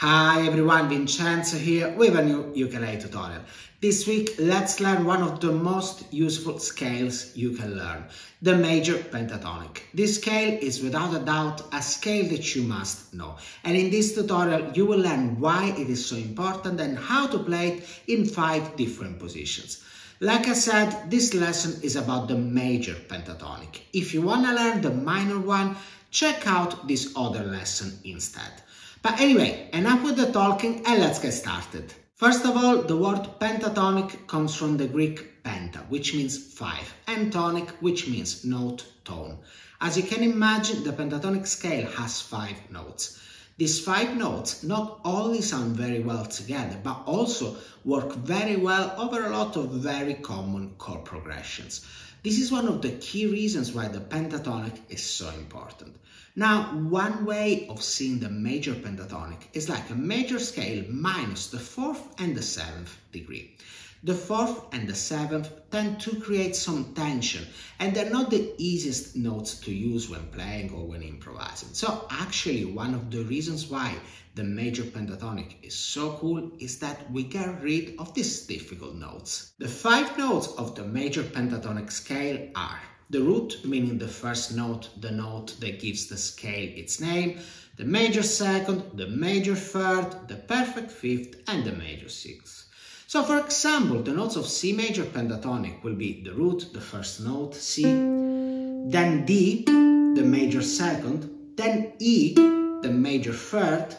Hi everyone, Vincenzo here with a new ukulele tutorial. This week, let's learn one of the most useful scales you can learn, the major pentatonic. This scale is without a doubt a scale that you must know. And in this tutorial, you will learn why it is so important and how to play it in 5 different positions. Like I said, this lesson is about the major pentatonic. If you want to learn the minor one, check out this other lesson instead. But anyway, enough with the talking and let's get started. First of all, the word pentatonic comes from the Greek penta, which means 5, and tonic, which means note, tone. As you can imagine, the pentatonic scale has 5 notes. These 5 notes not only sound very well together, but also work very well over a lot of very common chord progressions. This is one of the key reasons why the pentatonic is so important. Now, one way of seeing the major pentatonic is like a major scale minus the 4th and the 7th degree. The 4th and the 7th tend to create some tension, and they're not the easiest notes to use when playing or when improvising. So actually, one of the reasons why the major pentatonic is so cool is that we get rid of these difficult notes. The 5 notes of the major pentatonic scale are the root, meaning the first note, the note that gives the scale its name, the major 2nd, the major 3rd, the perfect 5th, and the major 6th. So, for example, the notes of C major pentatonic will be the root, the first note, C, then D, the major 2nd, then E, the major 3rd,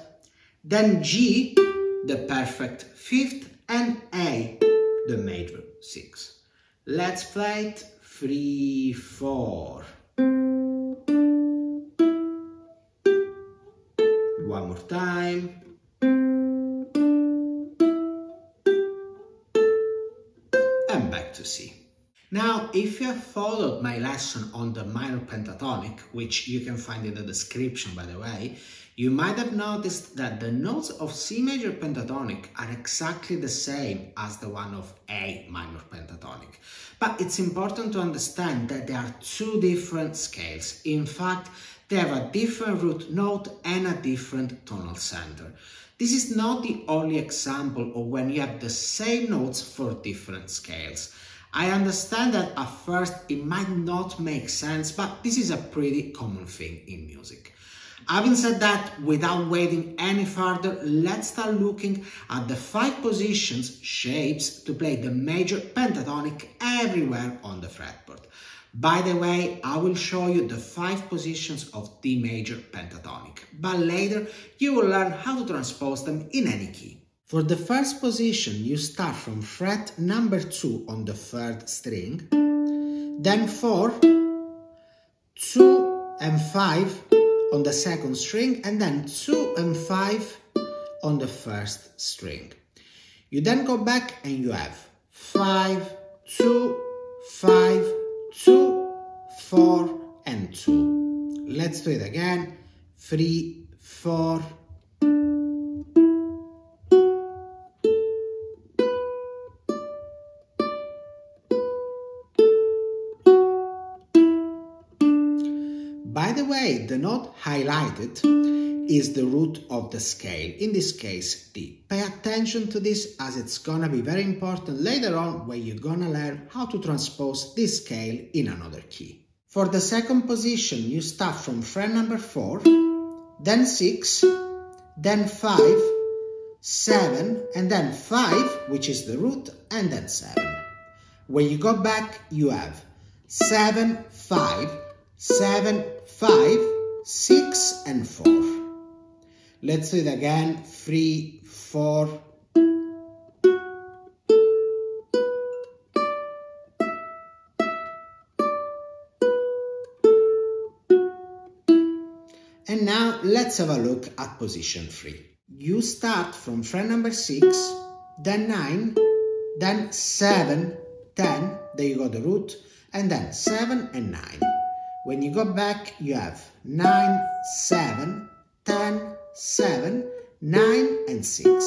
then G, the perfect 5th, and A, the major 6th. Let's play it. 3, 4. One more time. And back to C. Now, if you have followed my lesson on the minor pentatonic, which you can find in the description by the way, you might have noticed that the notes of C major pentatonic are exactly the same as the one of A minor pentatonic. But it's important to understand that they are 2 different scales. In fact, they have a different root note and a different tonal center. This is not the only example of when you have the same notes for different scales. I understand that at first it might not make sense, but this is a pretty common thing in music. Having said that, without waiting any further, let's start looking at the 5 positions, shapes, to play the major pentatonic everywhere on the fretboard. By the way, I will show you the 5 positions of D major pentatonic, but later you will learn how to transpose them in any key. For the first position, you start from fret number 2 on the 3rd string, then 4, 2 and 5 on the 2nd string, and then 2 and 5 on the 1st string. You then go back and you have 5, 2, 5, 2, 4 and 2. Let's do it again. 3, 4, By the way, the note highlighted is the root of the scale, in this case D. Pay attention to this as it's gonna be very important later on when you're gonna learn how to transpose this scale in another key. For the second position, you start from fret number 4, then 6, then 5, 7, and then 5, which is the root, and then 7. When you go back, you have 7, 5, 7, 5, 6 and 4. Let's do it again. 3, 4. And now let's have a look at position 3. You start from fret number 6, then 9, then 7, 10, there you got the root, and then 7 and 9. When you go back, you have 9, 7, 10, 7, 9, and 6.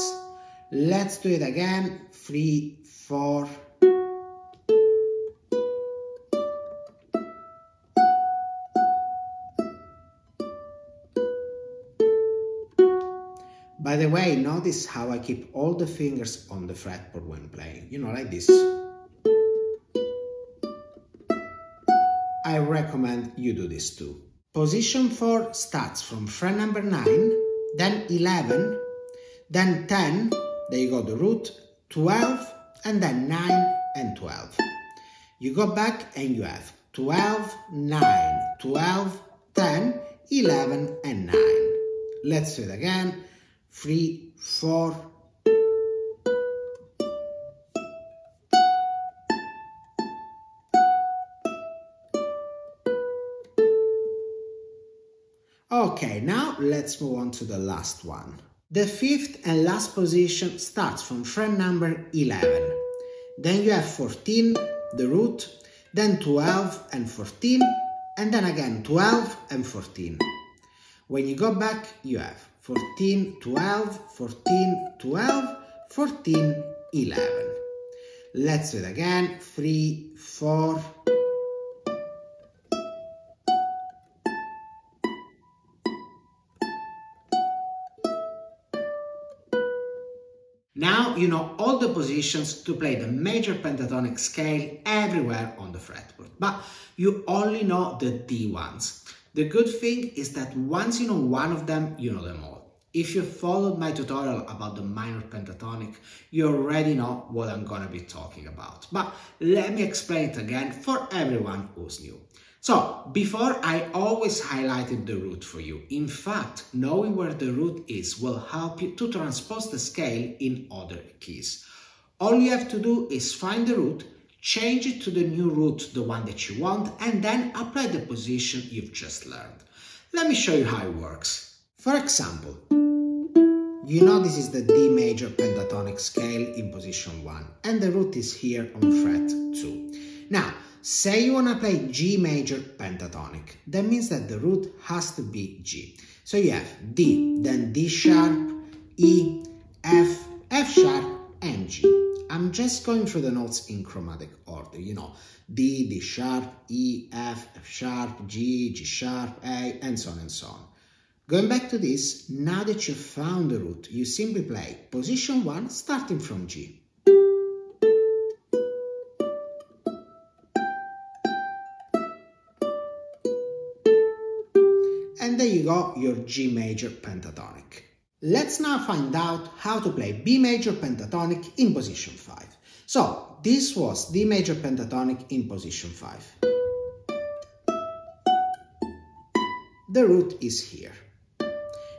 Let's do it again. 3, 4. By the way, notice how I keep all the fingers on the fretboard when playing, you know, like this. I recommend you do this too. Position 4 starts from fret number 9, then 11, then 10, there you go, the root, 12, and then 9 and 12. You go back and you have 12, 9, 12, 10, 11, and 9. Let's do it again. 3, 4, okay, now let's move on to the last one. The fifth and last position starts from fret number 11. Then you have 14, the root, then 12 and 14, and then again 12 and 14. When you go back, you have 14, 12, 14, 12, 14, 11. Let's do it again. 3, 4... Now you know all the positions to play the major pentatonic scale everywhere on the fretboard, but you only know the D ones. The good thing is that once you know one of them, you know them all. If you followed my tutorial about the minor pentatonic, you already know what I'm gonna be talking about, but let me explain it again for everyone who's new. So, before I always highlighted the root for you. In fact, knowing where the root is will help you to transpose the scale in other keys. All you have to do is find the root, change it to the new root, the one that you want, and then apply the position you've just learned. Let me show you how it works. For example, you know this is the D major pentatonic scale in position 1, and the root is here on fret 2. Now, say you want to play G major pentatonic, that means that the root has to be G. So you have D, then D sharp, E, F, F sharp, and G. I'm just going through the notes in chromatic order, you know, D, D sharp, E, F, F sharp, G, G sharp, A, and so on and so on. Going back to this, now that you've found the root, you simply play position 1 starting from G. And there you go, your G major pentatonic. Let's now find out how to play B major pentatonic in position 5. So, this was D major pentatonic in position 5. The root is here.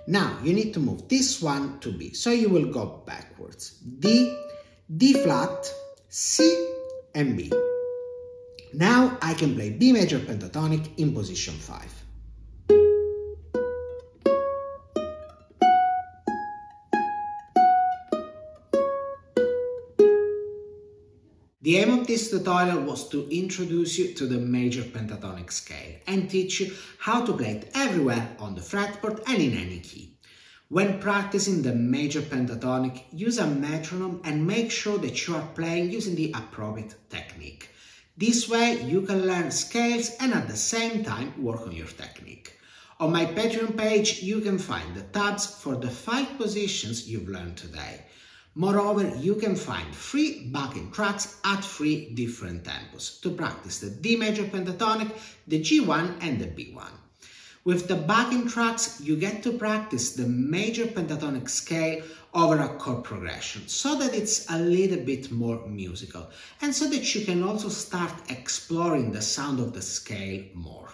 Now, you need to move this one to B, so you will go backwards. D, D flat, C, and B. Now, I can play B major pentatonic in position 5. The aim of this tutorial was to introduce you to the major pentatonic scale and teach you how to play it everywhere on the fretboard and in any key. When practicing the major pentatonic, use a metronome and make sure that you are playing using the appropriate technique. This way you can learn scales and at the same time work on your technique. On my Patreon page you can find the tabs for the 5 positions you've learned today. Moreover, you can find free backing tracks at 3 different tempos to practice the D major pentatonic, the G1 and the B1. With the backing tracks, you get to practice the major pentatonic scale over a chord progression, so that it's a little bit more musical, and so that you can also start exploring the sound of the scale more.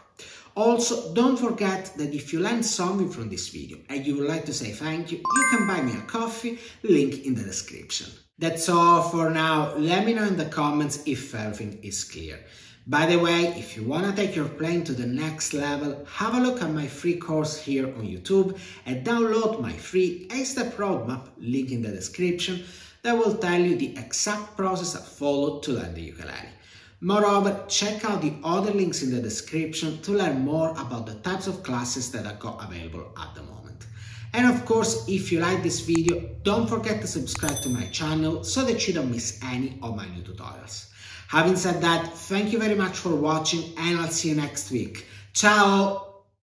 Also, don't forget that if you learned something from this video and you would like to say thank you, you can buy me a coffee, link in the description. That's all for now. Let me know in the comments if everything is clear. By the way, if you want to take your playing to the next level, have a look at my free course here on YouTube and download my free A-Step Roadmap, link in the description, that will tell you the exact process I followed to learn the ukulele. Moreover, check out the other links in the description to learn more about the types of classes that I've got available at the moment. And of course, if you like this video, don't forget to subscribe to my channel so that you don't miss any of my new tutorials. Having said that, thank you very much for watching and I'll see you next week. Ciao!